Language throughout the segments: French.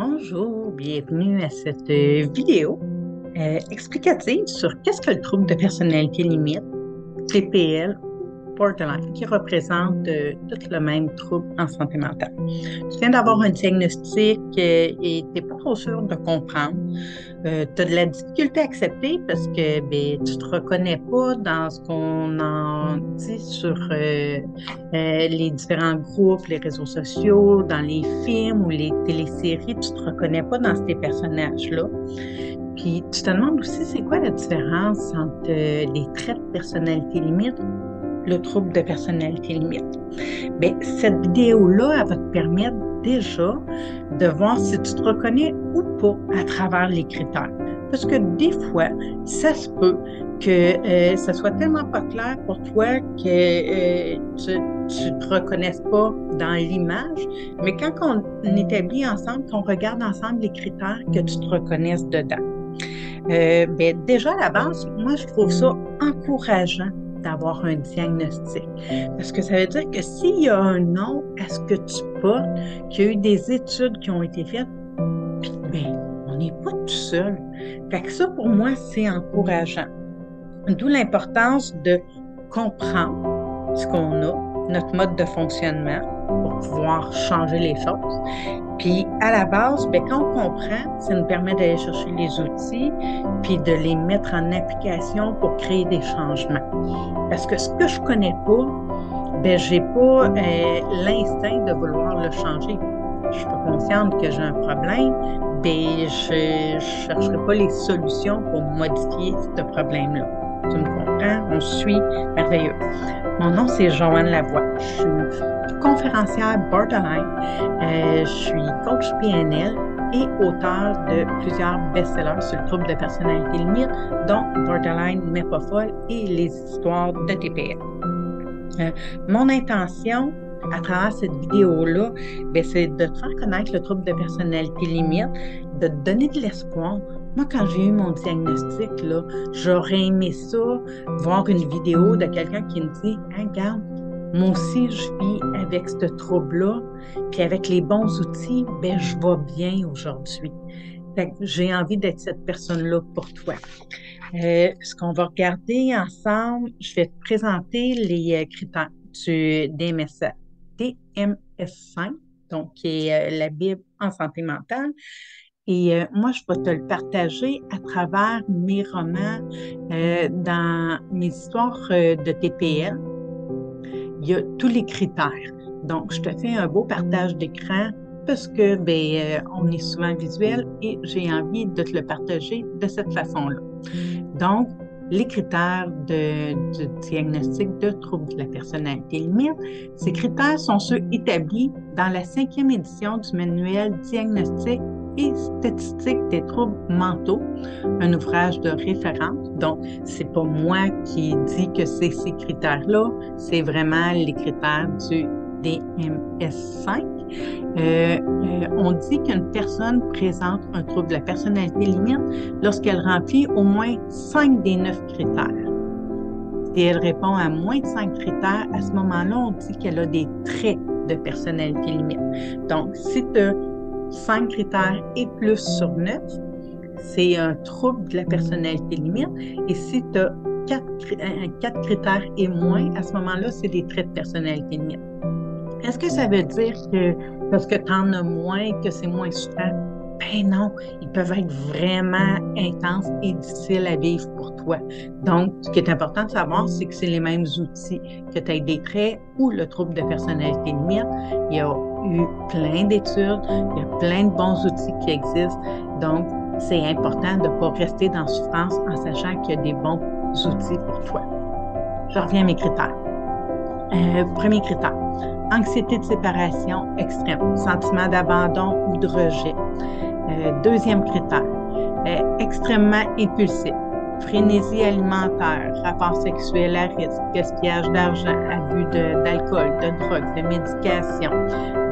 Bonjour, bienvenue à cette vidéo explicative sur qu'est-ce que le trouble de personnalité limite, TPL, Borderline, qui représente tout le même trouble en santé mentale. Tu viens d'avoir un diagnostic et tu n'es pas trop sûr de comprendre. Tu as de la difficulté à accepter parce que tu ne te reconnais pas dans ce qu'on en dit sur les différents groupes, les réseaux sociaux, dans les films ou les téléséries. Tu ne te reconnais pas dans ces personnages-là. Puis tu te demandes aussi c'est quoi la différence entre les traits de personnalité limite, le trouble de personnalité limite. Bien, cette vidéo-là, elle va te permettre déjà de voir si tu te reconnais ou pas à travers les critères. Parce que des fois, ça se peut que ça soit tellement pas clair pour toi que tu ne te reconnaisses pas dans l'image, mais quand on établit ensemble, qu'on regarde ensemble les critères, que tu te reconnaisses dedans. Déjà, à la base, moi, je trouve ça encourageant d'avoir un diagnostic. Parce que ça veut dire que s'il y a un nom à ce que tu portes, qu'il y a eu des études qui ont été faites, on n'est pas tout seul. Fait que ça, pour moi, c'est encourageant. D'où l'importance de comprendre ce qu'on a, notre mode de fonctionnement, pour pouvoir changer les choses. Puis, à la base, quand on comprend, ça nous permet d'aller chercher les outils puis de les mettre en application pour créer des changements. Parce que ce que je connais pas, j'ai pas l'instinct de vouloir le changer. Je suis pas consciente que j'ai un problème, je chercherai pas les solutions pour modifier ce problème-là. Tu me comprends? On suit merveilleux. Mon nom, c'est Johanne Lavoie. Je suis conférencière Borderline. Je suis coach PNL et auteure de plusieurs best-sellers sur le trouble de personnalité limite, dont Borderline, mais pas folle et les histoires de TPL. Mon intention à travers cette vidéo-là, c'est de te faire connaître le trouble de personnalité limite, de te donner de l'espoir. Moi, quand j'ai eu mon diagnostic, j'aurais aimé ça, voir une vidéo de quelqu'un qui me dit « Regarde, moi aussi, je vis avec ce trouble-là, puis avec les bons outils, je vais bien aujourd'hui. » J'ai envie d'être cette personne-là pour toi. Ce qu'on va regarder ensemble, je vais te présenter les critères du DSM-5, donc qui est la Bible en santé mentale. Et moi, je vais te le partager à travers mes romans, dans mes histoires de TPL. Il y a tous les critères. Donc, je te fais un beau partage d'écran parce que on est souvent visuel et j'ai envie de te le partager de cette façon-là. Donc, les critères du diagnostic de trouble de la personnalité limite, ces critères sont ceux établis dans la 5e édition du manuel diagnostic et statistiques des troubles mentaux, un ouvrage de référence. Donc, c'est pas moi qui dis que c'est ces critères-là, c'est vraiment les critères du DSM-5. On dit qu'une personne présente un trouble de la personnalité limite lorsqu'elle remplit au moins 5 des 9 critères. Si elle répond à moins de 5 critères, à ce moment-là, on dit qu'elle a des traits de personnalité limite. Donc, si tu as 5 critères et plus sur 9, c'est un trouble de la personnalité limite. Et si tu as 4 critères et moins, à ce moment-là, c'est des traits de personnalité limite. Est-ce que ça veut dire que parce que tu en as moins, que c'est moins souvent? Non, ils peuvent être vraiment intenses et difficiles à vivre pour toi. Donc, ce qui est important de savoir, c'est que c'est les mêmes outils, que tu aies des traits ou le trouble de personnalité limite. Il y a eu plein d'études, il y a plein de bons outils qui existent. Donc, c'est important de ne pas rester dans la souffrance en sachant qu'il y a des bons outils pour toi. Je reviens à mes critères. Premier critère, anxiété de séparation extrême, sentiment d'abandon ou de rejet. Deuxième critère, extrêmement impulsif, frénésie alimentaire, rapport sexuel à risque, gaspillage d'argent, abus d'alcool, de drogue, de médication.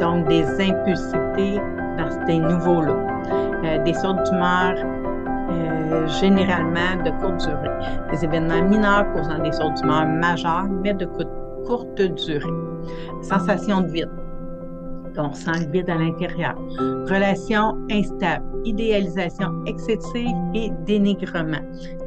Donc, des impulsités dans ces niveaux-là. Des sortes d'humeur généralement de courte durée. Des événements mineurs causant des sortes d'humeur majeures, mais de courte durée. Sensation de vide. donc sans le guide à l'intérieur, relations instables, idéalisation excessive et dénigrement.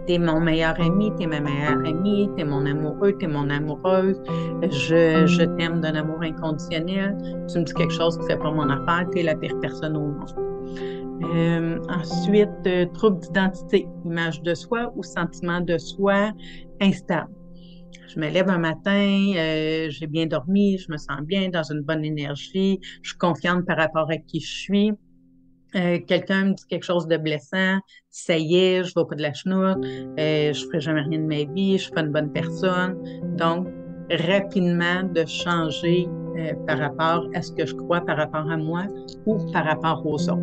T'es mon meilleur ami, t'es ma meilleure amie, t'es mon amoureux, t'es mon amoureuse, je t'aime d'un amour inconditionnel, tu me dis quelque chose qui fait pas mon affaire, t'es la pire personne au monde. Ensuite, trouble d'identité, image de soi ou sentiment de soi instable. Je me lève un matin, j'ai bien dormi, je me sens bien, dans une bonne énergie, je suis confiante par rapport à qui je suis. Quelqu'un me dit quelque chose de blessant, ça y est, je vais au bout de la chenoute, je ne ferai jamais rien de ma vie, je ne suis pas une bonne personne. Donc, rapidement de changer par rapport à ce que je crois, par rapport à moi ou par rapport aux autres.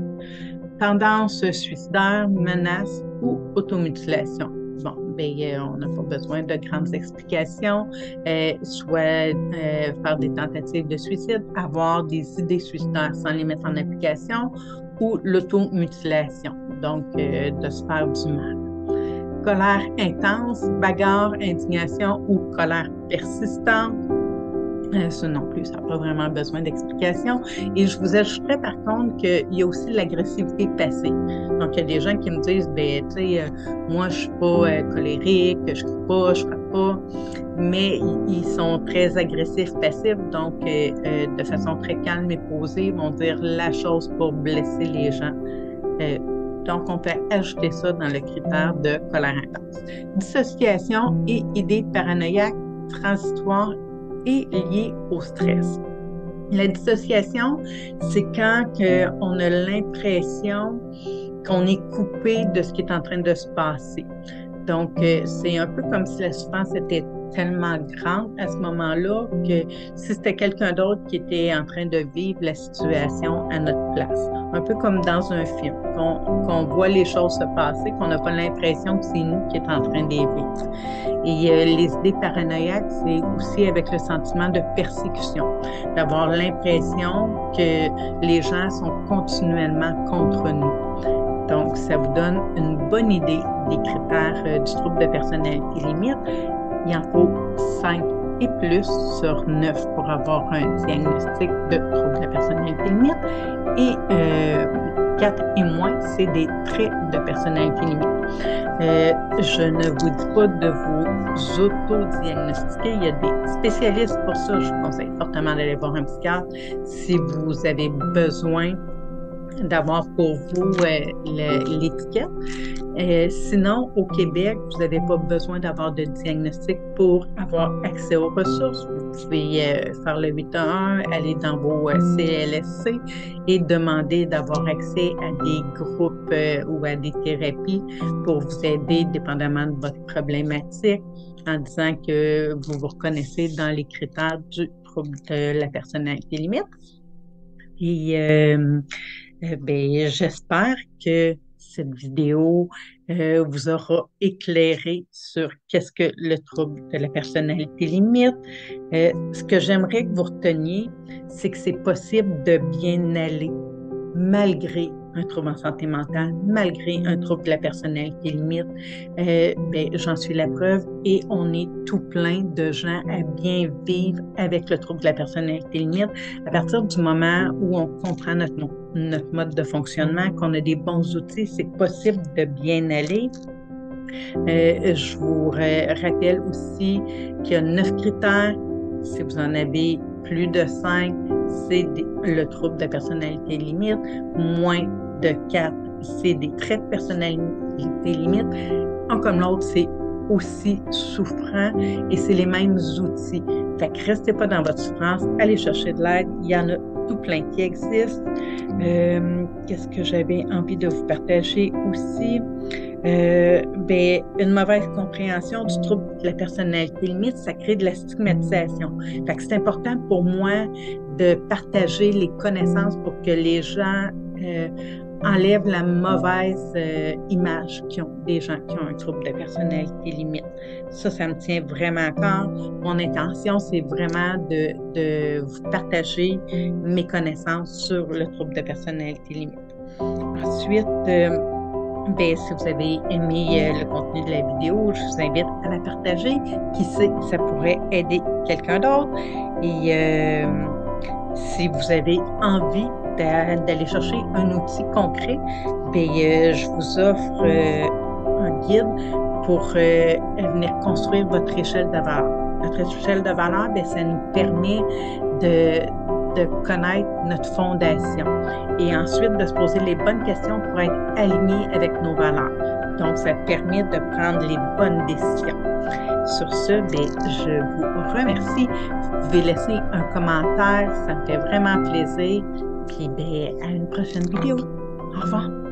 Tendance suicidaire, menace ou automutilation. Bon, ben, on n'a pas besoin de grandes explications, soit faire des tentatives de suicide, avoir des idées suicidaires sans les mettre en application ou l'automutilation, donc de se faire du mal. Colère intense, bagarre, indignation ou colère persistante. Ça non plus, ça n'a pas vraiment besoin d'explication. Et je vous ajouterais par contre qu'il y a aussi l'agressivité passée. Donc, il y a des gens qui me disent, ben, tu sais, moi, je ne suis pas colérique, je ne crie pas, je ne frappe pas, mais ils sont très agressifs, passifs, donc de façon très calme et posée, vont dire la chose pour blesser les gens. Donc, on peut ajouter ça dans le critère de colère intense. Dissociation et idées paranoïaques transitoires et lié au stress. La dissociation, c'est quand on a l'impression qu'on est coupé de ce qui est en train de se passer. Donc, c'est un peu comme si la souffrance était tellement grande à ce moment-là que si c'était quelqu'un d'autre qui était en train de vivre la situation à notre place. Un peu comme dans un film, qu'on voit les choses se passer, qu'on n'a pas l'impression que c'est nous qui est en train de les vivre. Et les idées paranoïaques, c'est aussi avec le sentiment de persécution, d'avoir l'impression que les gens sont continuellement contre nous. Donc, ça vous donne une bonne idée des critères du trouble de personnalité limite. Il en faut 5 et plus sur 9 pour avoir un diagnostic de trouble de la personnalité limite. Et 4 et moins, c'est des traits de personnalité limite. Je ne vous dis pas de vous auto-diagnostiquer. Il y a des spécialistes pour ça. Je vous conseille fortement d'aller voir un psychiatre si vous avez besoin d'avoir pour vous l'étiquette. Sinon, au Québec, vous n'avez pas besoin d'avoir de diagnostic pour avoir accès aux ressources. Vous pouvez faire le 811, aller dans vos CLSC et demander d'avoir accès à des groupes ou à des thérapies pour vous aider, dépendamment de votre problématique, en disant que vous vous reconnaissez dans les critères du trouble de la personnalité limite. Et ben, j'espère que cette vidéo vous aura éclairé sur qu'est-ce que le trouble de la personnalité limite. Ce que j'aimerais que vous reteniez, c'est que c'est possible de bien aller malgré un trouble en santé mentale, malgré un trouble de la personnalité limite. Ben, j'en suis la preuve et on est tout plein de gens à bien vivre avec le trouble de la personnalité limite. À partir du moment où on comprend notre mode de fonctionnement, qu'on a des bons outils, c'est possible de bien aller. Je vous rappelle aussi qu'il y a 9 critères. Si vous en avez plus de 5, c'est le trouble de personnalité limite. Moins de 4, c'est des traits de personnalité limite. Un comme l'autre, c'est aussi souffrant et c'est les mêmes outils. Fait que restez pas dans votre souffrance, allez chercher de l'aide. Il y en a tout plein qui existent. Qu'est-ce que j'avais envie de vous partager aussi? Ben, une mauvaise compréhension du trouble de la personnalité limite, ça crée de la stigmatisation. Fait que c'est important pour moi de partager les connaissances pour que les gens enlèvent la mauvaise image qu'ils ont des gens qui ont un trouble de personnalité limite. Ça me tient vraiment à cœur. Mon intention, c'est vraiment de vous partager mes connaissances sur le trouble de personnalité limite. Ensuite, ben, si vous avez aimé le contenu de la vidéo, je vous invite à la partager. Qui sait, ça pourrait aider quelqu'un d'autre. Et si vous avez envie d'aller chercher un outil concret, bien, je vous offre un guide pour venir construire votre échelle de valeur. Notre échelle de valeur, bien, ça nous permet de connaître notre fondation et ensuite de se poser les bonnes questions pour être aligné avec nos valeurs. Donc, ça permet de prendre les bonnes décisions. Sur ce, bien, je vous remercie. Vous pouvez laisser un commentaire, ça me fait vraiment plaisir. Puis, bien, à une prochaine vidéo. Au revoir.